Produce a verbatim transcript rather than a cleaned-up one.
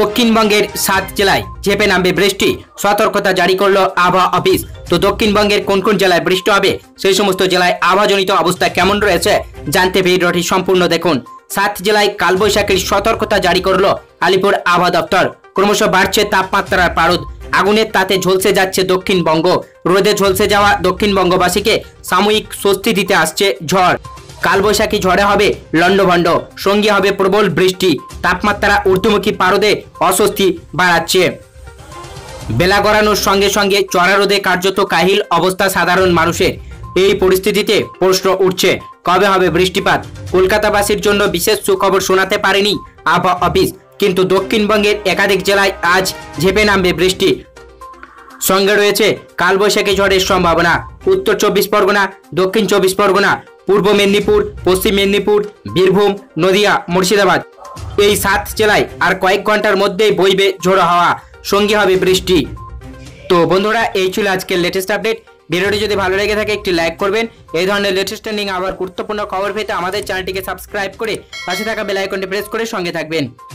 দক্ষিণবঙ্গের সাত জেলায় ঝেঁপে নামবে বৃষ্টি, সতর্কতা জারি করলো আবহাওয়া অফিস। তো দক্ষিণবঙ্গের কোন কোন জেলায় বৃষ্টি হবে, সেই সমস্ত জেলায় আবহাওয়াজনিত অবস্থা কেমন রয়েছে জানতে ভিডিওটি সম্পূর্ণ দেখুন। সাত জেলায় কালবৈশাখীর সতর্কতা জারি করলো আলিপুর আবহাওয়া দপ্তর। ক্রমশ বাড়ছে তাপমাত্রার পারদ, আগুনের তাতে ঝলসে যাচ্ছে দক্ষিণবঙ্গ। রোদে ঝলসে যাওয়া দক্ষিণবঙ্গবাসীকে সাময়িক স্বস্তি দিতে আসছে ঝড়। কালবৈশাখী ঝড়ে হবে লণ্ডভণ্ড, সঙ্গী হবে প্রবল বৃষ্টি। তাপমাত্রা ঊর্ধ্বমুখী পারদে অস্বস্তি বাড়াচ্ছে। বেলা গড়ানোর সঙ্গে সঙ্গে চড়া রোদে কার্যত কাহিল অবস্থা সাধারণ মানুষের। এই পরিস্থিতিতে প্রশ্ন উঠছে, কবে হবে বৃষ্টিপাত? কলকাতাবাসীর জন্য বিশেষ সুখবর শোনাতে পারেনি আবহাওয়া অফিস, কিন্তু দক্ষিণবঙ্গের একাধিক জেলায় আজ ঝেঁপে নামবে বৃষ্টি। সঙ্গে রয়েছে কালবৈশাখী ঝড়ের সম্ভাবনা। উত্তর চব্বিশ পরগনা, দক্ষিণ চব্বিশ পরগনা, পূর্ব মেদিনীপুর, পশ্চিম মেদিনীপুর, বীরভূম, নদিয়া, মুর্শিদাবাদ, এই সাত জেলায় আর কয়েক ঘন্টার মধ্যেই বইবে ঝোড়ো হাওয়া, সঙ্গী হবে বৃষ্টি। তো বন্ধুরা, এই ছিল আজকের লেটেস্ট আপডেট। ভিডিওটি যদি ভালো লেগে থাকে একটি লাইক করবেন। এই ধরনের লেটেস্ট ট্রেন্ডিং আবার গুরুত্বপূর্ণ খবর পেতে আমাদের চ্যানেলটিকে সাবস্ক্রাইব করে পাশে থাকা বেল আইকনটি প্রেস করে সঙ্গে থাকবেন।